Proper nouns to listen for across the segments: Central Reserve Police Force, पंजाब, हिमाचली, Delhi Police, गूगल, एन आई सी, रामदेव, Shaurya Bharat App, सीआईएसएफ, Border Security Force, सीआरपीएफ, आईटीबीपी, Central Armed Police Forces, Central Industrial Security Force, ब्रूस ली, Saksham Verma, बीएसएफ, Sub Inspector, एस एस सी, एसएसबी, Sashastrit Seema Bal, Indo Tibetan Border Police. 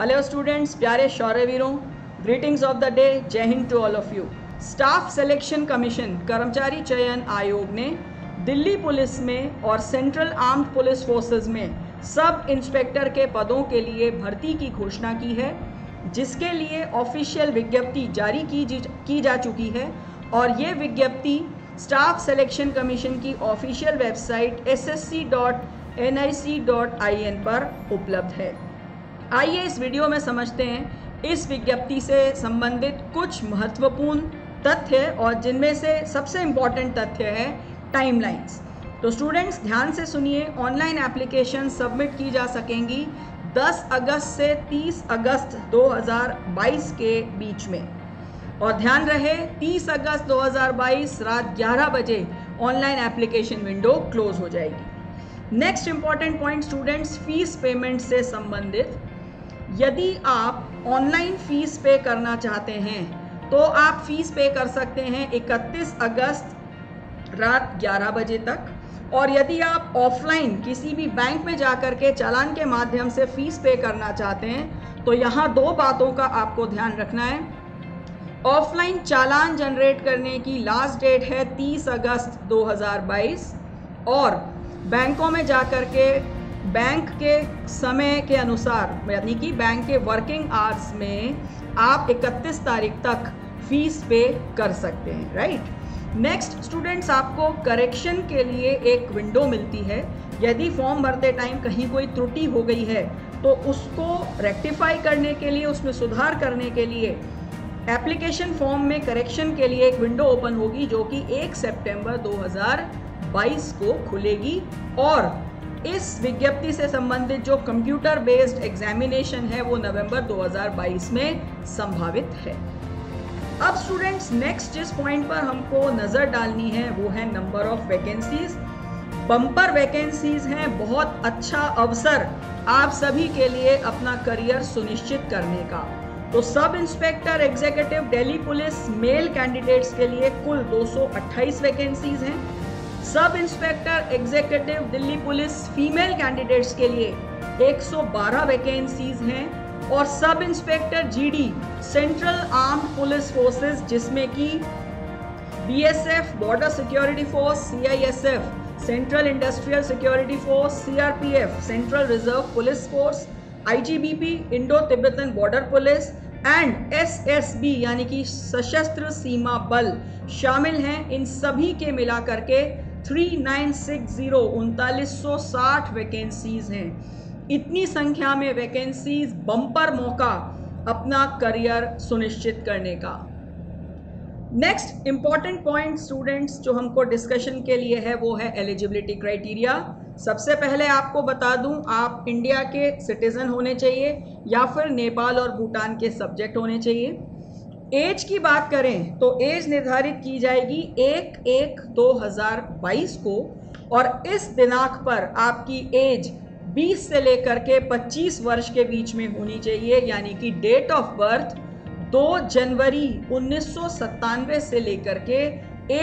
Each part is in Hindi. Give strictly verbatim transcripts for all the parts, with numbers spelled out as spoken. हेलो स्टूडेंट्स, प्यारे शौर्य वीरों, ग्रीटिंग्स ऑफ द डे, जय Hind to all of you. Staff selection commission कर्मचारी चयन आयोग ने दिल्ली पुलिस में और सेंट्रल आर्म्ड पुलिस फोर्सेस में सब इंस्पेक्टर के पदों के लिए भर्ती की घोषणा की है, जिसके लिए ऑफिशियल विज्ञप्ति जारी की, की जा चुकी है और ये विज्ञप्ति स्टाफ सिलेक्शन कमीशन की official website एस एस सी dot एन आई सी dot I N पर उपलब्ध है। आइए इस वीडियो में समझते हैं इस विज्ञप्ति से संबंधित कुछ महत्वपूर्ण तथ्य, और जिनमें से सबसे इम्पॉर्टेंट तथ्य है टाइमलाइंस। तो स्टूडेंट्स ध्यान से सुनिए, ऑनलाइन एप्लीकेशन सबमिट की जा सकेंगी दस अगस्त से तीस अगस्त दो हज़ार बाईस के बीच में। और ध्यान रहे, तीस अगस्त दो हज़ार बाईस रात ग्यारह बजे ऑनलाइन एप्लीकेशन विंडो क्लोज हो जाएगी। Next important point students, fees payment से संबंधित। यदि आप ऑनलाइन फीस पे करना चाहते हैं तो आप फीस पे कर सकते हैं इकतीस अगस्त रात ग्यारह बजे तक। और यदि आप ऑफलाइन किसी भी बैंक में जाकर के चालान के माध्यम से फीस पे करना चाहते हैं तो यहाँ दो बातों का आपको ध्यान रखना है। ऑफलाइन चालान जनरेट करने की लास्ट डेट है तीस अगस्त दो हज़ार बाईस और बैंकों में जाकर के बैंक के समय के अनुसार, यानी कि बैंक के वर्किंग आवर्स में, आप इकतीस तारीख तक फीस पे कर सकते हैं। राइट। नेक्स्ट स्टूडेंट्स, आपको करेक्शन के लिए एक विंडो मिलती है। यदि फॉर्म भरते टाइम कहीं कोई त्रुटि हो गई है तो उसको रेक्टिफाई करने के लिए, उसमें सुधार करने के लिए एप्लीकेशन फॉर्म में करेक्शन के लिए एक विंडो ओपन होगी, जो कि एक सितंबर दो हज़ार बाईस को खुलेगी। और इस विज्ञप्ति से संबंधित जो कंप्यूटर बेस्ड एग्जामिनेशन है वो नवंबर दो हज़ार बाईस में संभावित है। अब स्टूडेंट्स नेक्स्ट जिस पॉइंट पर हमको नज़र डालनी है वो है number of vacancies. Bumper vacancies हैं, बहुत अच्छा अवसर आप सभी के लिए अपना करियर सुनिश्चित करने का। तो sub inspector executive Delhi police male candidates के लिए कुल दो सौ अट्ठाईस वैकेंसीज हैं। Sub inspector executive Delhi police female candidates के लिए एक सौ बारह वैकेंसीज हैं। और sub inspector GD central arm police forces, जिसमें कि बीएसएफ, border security force, सीआईएसएफ, central industrial security force, सीआरपीएफ, central reserve police force, आईटीबीपी, Indo Tibetan border police and एसएसबी यानी कि सशस्त्र सीमा बल शामिल हैं। इन सभी के मिलाकर के उनतालीस सौ साठ वैकेंसीज हैं। इतनी संख्या में वैकेंसीज, बम्पर मौका अपना करियर सुनिश्चित करने का। नेक्स्ट इंपॉर्टेंट पॉइंट स्टूडेंट्स जो हमको डिस्कशन के लिए है वो है एलिजिबिलिटी क्राइटेरिया। सबसे पहले आपको बता दूं, आप इंडिया के सिटीजन होने चाहिए या फिर नेपाल और भूटान के सब्जेक्ट होने चाहिए। एज की बात करें तो एज निर्धारित की जाएगी एक एक दो हज़ार बाईस को, और इस दिनांक पर आपकी एज बीस से लेकर के पच्चीस वर्ष के बीच में होनी चाहिए, यानी कि डेट ऑफ बर्थ दो जनवरी उन्नीस सौ सत्तानवे से लेकर के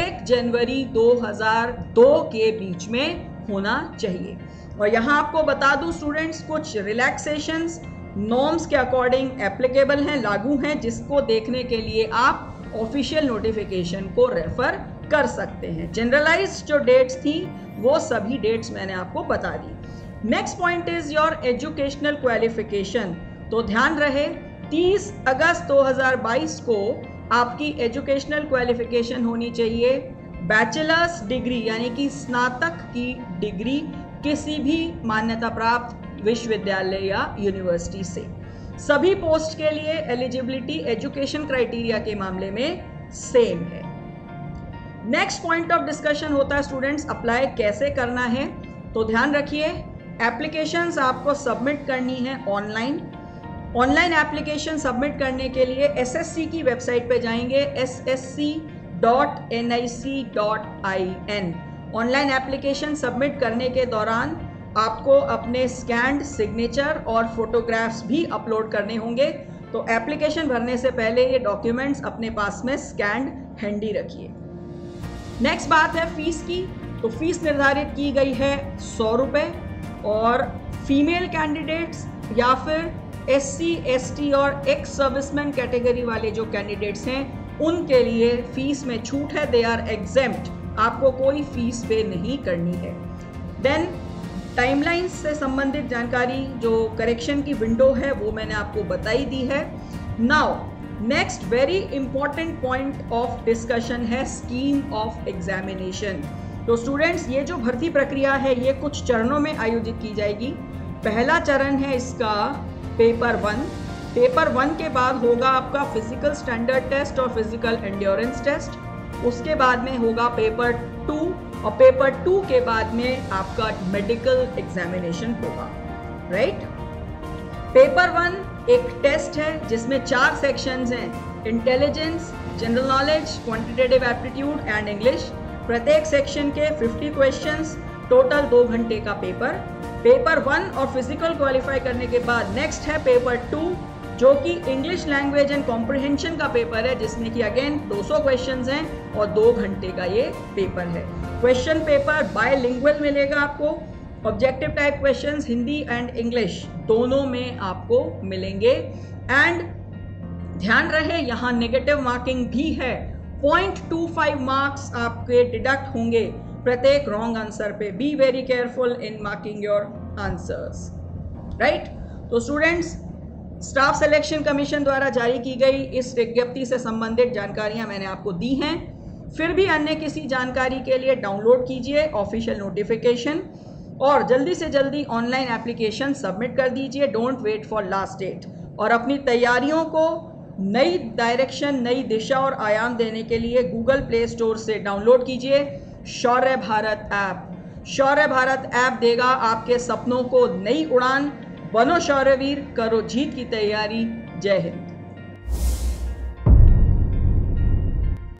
एक जनवरी दो हज़ार दो के बीच में होना चाहिए। और यहाँ आपको बता दूं स्टूडेंट्स, कुछ रिलैक्सेशंस नॉर्म्स के अकॉर्डिंग एप्लीकेबल हैं, लागू हैं, जिसको देखने के लिए आप ऑफिशियल नोटिफिकेशन को रेफर कर सकते हैं। जनरलाइज जो डेट्स थी वो सभी डेट्स मैंने आपको बता दी। Next point is your educational qualification. तो ध्यान रहे, तीस अगस्त दो हज़ार बाईस को आपकी एजुकेशनल क्वालिफिकेशन होनी चाहिए बैचलर्स डिग्री, यानी कि स्नातक की डिग्री किसी भी मान्यता प्राप्त विश्वविद्यालय या यूनिवर्सिटी से। सभी पोस्ट के लिए एलिजिबिलिटी एजुकेशन क्राइटेरिया के मामले में सेम है। नेक्स्ट पॉइंट ऑफ डिस्कशन होता है स्टूडेंट्स अप्लाई कैसे करना है। तो ध्यान रखिए, एप्लीकेशंस आपको सबमिट करनी है ऑनलाइन। ऑनलाइन एप्लीकेशन सबमिट करने के लिए एसएससी की वेबसाइट पे जाएंगे एस एस सी dot एन आई सी dot I N. Online application submit करने के दौरान आपको अपने स्कैंड सिग्नेचर और फोटोग्राफ्स भी अपलोड करने होंगे। तो एप्लीकेशन भरने से पहले ये डॉक्यूमेंट्स अपने पास में स्कैंड हैंडी रखिए। नेक्स्ट बात है फीस की। तो फीस निर्धारित की गई है सौ रुपये, और फीमेल कैंडिडेट्स या फिर एससी, एसटी और एक्स सर्विसमैन कैटेगरी वाले जो कैंडिडेट्स हैं उनके लिए फीस में छूट है, दे आर एग्जेम्प्ट, आपको कोई फीस पे नहीं करनी है। देन टाइमलाइंस से संबंधित जानकारी, जो करेक्शन की विंडो है वो मैंने आपको बताई दी है। Now next very important point of discussion है स्कीम ऑफ एग्जामिनेशन। तो स्टूडेंट्स, ये जो भर्ती प्रक्रिया है ये कुछ चरणों में आयोजित की जाएगी। पहला चरण है इसका पेपर वन। पेपर वन के बाद होगा आपका फिजिकल स्टैंडर्ड टेस्ट और फिजिकल एंड्योरेंस टेस्ट। उसके बाद में होगा पेपर टू और पेपर टू के बाद में आपका मेडिकल एग्जामिनेशन होगा, राइट। पेपर वन एक टेस्ट है जिसमें चार सेक्शंस हैं, intelligence, general knowledge, quantitative aptitude and English. प्रत्येक सेक्शन के पचास क्वेश्चंस, टोटल दो घंटे का पेपर। पेपर वन और फिजिकल क्वालिफाई करने के बाद नेक्स्ट है पेपर टू, जो कि इंग्लिश लैंग्वेज एंड कॉम्प्रिहेंशन का पेपर है, जिसमें कि अगेन दो सौ क्वेश्चंस हैं और दो घंटे का ये पेपर है। क्वेश्चन पेपर बायलिंगुअल मिलेगा आपको। Objective type questions Hindi and English दोनों में आपको मिलेंगे। एंड ध्यान रहे यहाँ नेगेटिव मार्किंग भी है, पॉइंट टू फाइव मार्क्स आपके डिडक्ट होंगे प्रत्येक रॉन्ग आंसर पे। Be very careful in marking your answers, right. तो स्टूडेंट्स, स्टाफ सिलेक्शन कमीशन द्वारा जारी की गई इस विज्ञप्ति से संबंधित जानकारियां मैंने आपको दी हैं। फिर भी अन्य किसी जानकारी के लिए डाउनलोड कीजिए ऑफिशियल नोटिफिकेशन और जल्दी से जल्दी ऑनलाइन एप्लीकेशन सबमिट कर दीजिए। Don't wait for last date. और अपनी तैयारियों को नई डायरेक्शन, नई दिशा और आयाम देने के लिए गूगल प्ले स्टोर से डाउनलोड कीजिए शौर्य भारत ऐप। शौर्य भारत ऐप देगा आपके सपनों को नई उड़ान। बनो शौर्यवीर, करो जीत की तैयारी। जय हिंद।